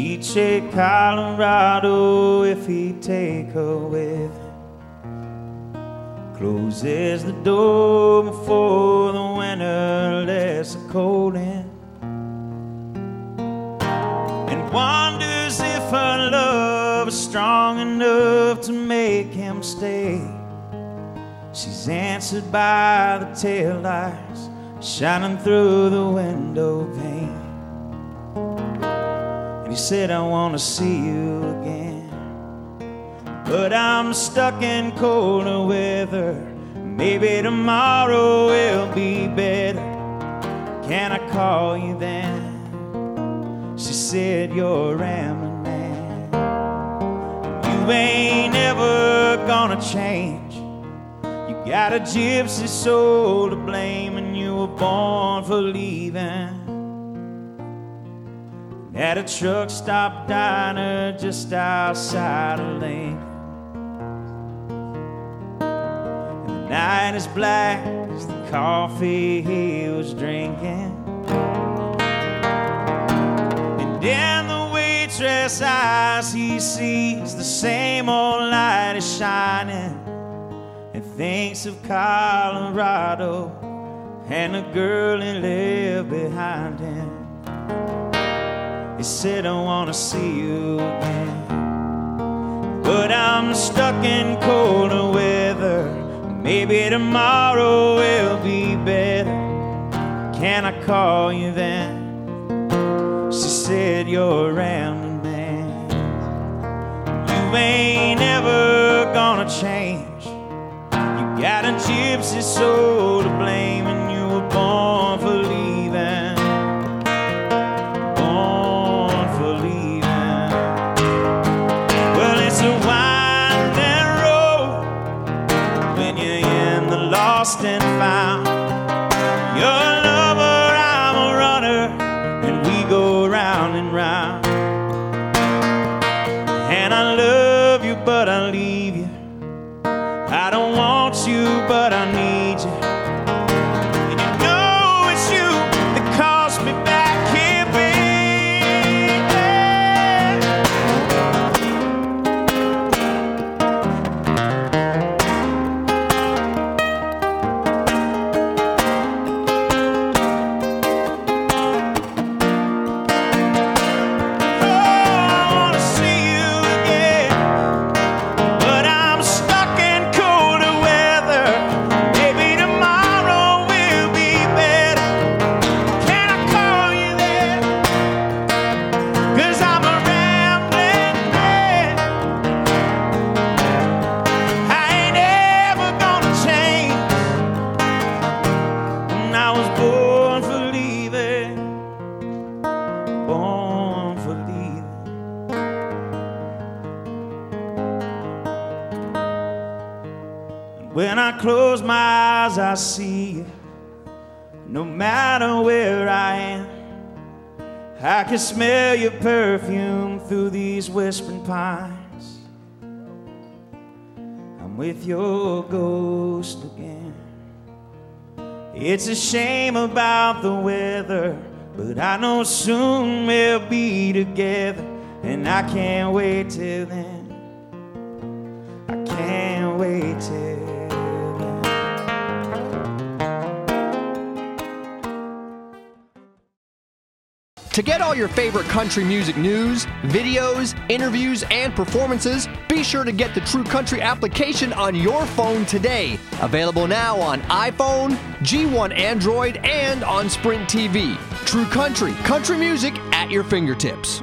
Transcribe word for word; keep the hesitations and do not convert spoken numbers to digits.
She'd shake Colorado if he'd take her with him. Closes the door before the winter lets the cold in, and wonders if her love is strong enough to make him stay. She's answered by the taillights shining through the window pane. And he said, I want to see you again, but I'm stuck in colder weather. Maybe tomorrow will be better. Can I call you then? She said, you're a rambling man. You ain't ever gonna change. Got a gypsy soul to blame, and you were born for leaving. At a truck stop diner just outside of Lincoln, and the night is black as the coffee he was drinking. And in the waitress' eyes he sees the same old light is shining, and thinks of Colorado and the girl he left behind him. He said, I want to see you again, but I'm stuck in colder weather. Maybe tomorrow will be better. Can I call you then? She said, you're a rambling man. You ain't ever gonna change. Got a gypsy soul to blame, and you were born for leaving. Born for leaving. Well, it's a winding road when you're in the lost and found. You're a lover, I'm a runner, and we go round and round. And I love you, but I leave you. I don't want you, but I need you. And you know it's you that calls me back here, baby. Oh, I want to see you again, but I'm stuck in. When I close my eyes, I see you. No matter where I am, I can smell your perfume through these whispering pines. I'm with your ghost again. It's a shame about the weather, but I know soon we'll be together, and I can't wait till then. I can't wait till then. To get all your favorite country music news, videos, interviews, and performances, be sure to get the True Country application on your phone today. Available now on iPhone, G one Android, and on Sprint T V. True Country, country music at your fingertips.